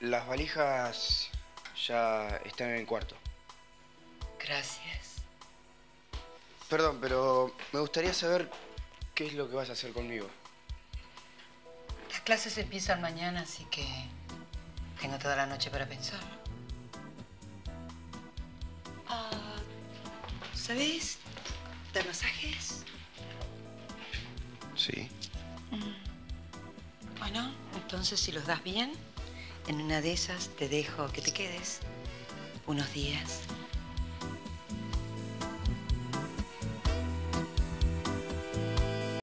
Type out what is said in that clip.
Las valijas ya están en el cuarto. Gracias. Perdón, pero me gustaría saber qué es lo que vas a hacer conmigo. Las clases empiezan mañana, así que tengo toda la noche para pensar. ¿Sabés dar masajes? Sí. Bueno, entonces si los das bien, en una de esas te dejo que te quedes unos días.